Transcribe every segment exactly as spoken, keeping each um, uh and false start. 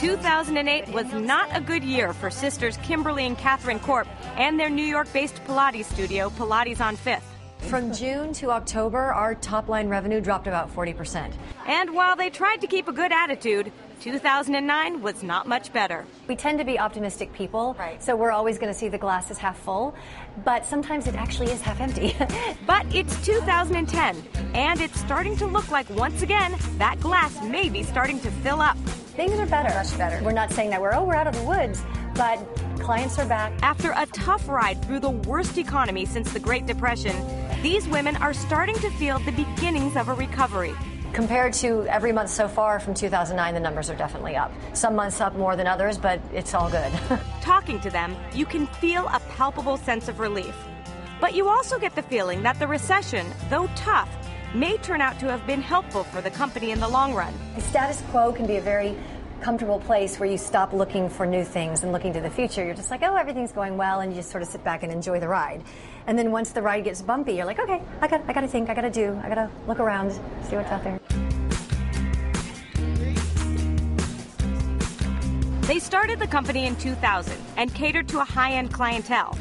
two thousand eight was not a good year for sisters Kimberly and Catherine Corp and their New York-based Pilates studio, Pilates on Fifth. From June to October, our top-line revenue dropped about forty percent. And while they tried to keep a good attitude, two thousand nine was not much better. We tend to be optimistic people, right, so we're always going to see the glass is half full, but sometimes it actually is half empty. But it's two thousand ten, and it's starting to look like, once again, that glass may be starting to fill up. Things are better. Much better. We're not saying that we're, oh, we're out of the woods, but clients are back. After a tough ride through the worst economy since the Great Depression, these women are starting to feel the beginnings of a recovery. Compared to every month so far from two thousand nine, the numbers are definitely up. Some months up more than others, but it's all good. Talking to them, you can feel a palpable sense of relief. But you also get the feeling that the recession, though tough, may turn out to have been helpful for the company in the long run. The status quo can be a very comfortable place where you stop looking for new things and looking to the future. You're just like, oh, everything's going well, and you just sort of sit back and enjoy the ride. And then once the ride gets bumpy, you're like, okay, I got, I got to think, I got to do, I got to look around, see what's out there. They started the company in two thousand and catered to a high-end clientele.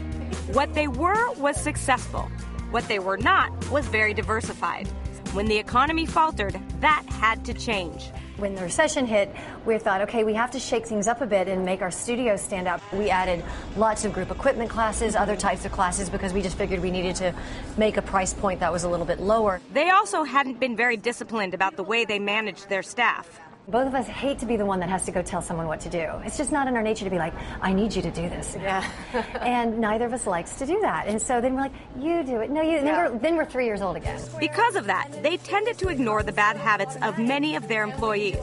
What they were was successful. What they were not was very diversified. When the economy faltered, that had to change. When the recession hit, we thought, okay, we have to shake things up a bit and make our studio stand out. We added lots of group equipment classes, other types of classes, because we just figured we needed to make a price point that was a little bit lower. They also hadn't been very disciplined about the way they managed their staff. Both of us hate to be the one that has to go tell someone what to do. It's just not in our nature to be like, I need you to do this. Yeah. And neither of us likes to do that. And so then we're like, you do it. No, you. Yeah. Then, we're, then we're three years old again. Because of that, they tended to ignore the bad habits of many of their employees.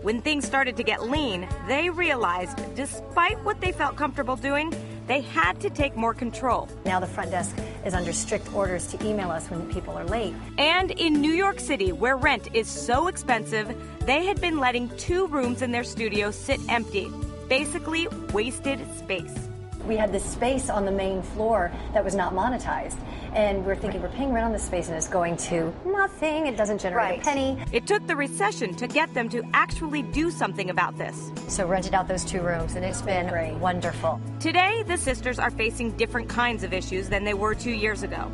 When things started to get lean, they realized, despite what they felt comfortable doing, they had to take more control. Now the front desk is under strict orders to email us when people are late. And in New York City, where rent is so expensive, they had been letting two rooms in their studio sit empty, basically wasted space. We had this space on the main floor that was not monetized, and we're thinking, we're paying rent on this space and it's going to nothing. It doesn't generate right. a penny. It took the recession to get them to actually do something about this. So rented out those two rooms, and it's been Great. wonderful. Today, the sisters are facing different kinds of issues than they were two years ago.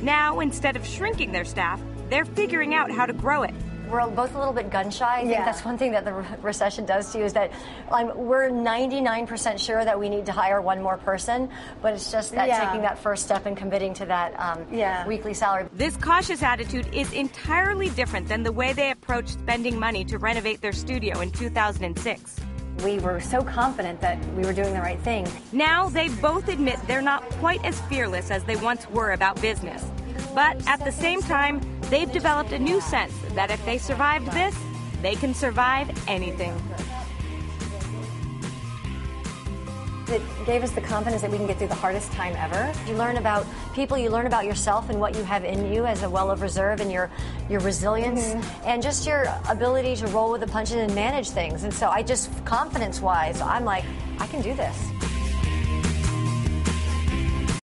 Now, instead of shrinking their staff, they're figuring out how to grow it. We're both a little bit gun-shy. I think yeah. that's one thing that the re recession does to you, is that um, we're ninety-nine percent sure that we need to hire one more person, but it's just that yeah. taking that first step and committing to that um, yeah. weekly salary. This cautious attitude is entirely different than the way they approached spending money to renovate their studio in two thousand six. We were so confident that we were doing the right thing. Now they both admit they're not quite as fearless as they once were about business. But at the same time, they've developed a new sense that if they survived this, they can survive anything. It gave us the confidence that we can get through the hardest time ever. You learn about people, you learn about yourself and what you have in you as a well of reserve, and your, your resilience, mm-hmm. and just your ability to roll with the punches and manage things. And so I just, confidence-wise, I'm like, I can do this.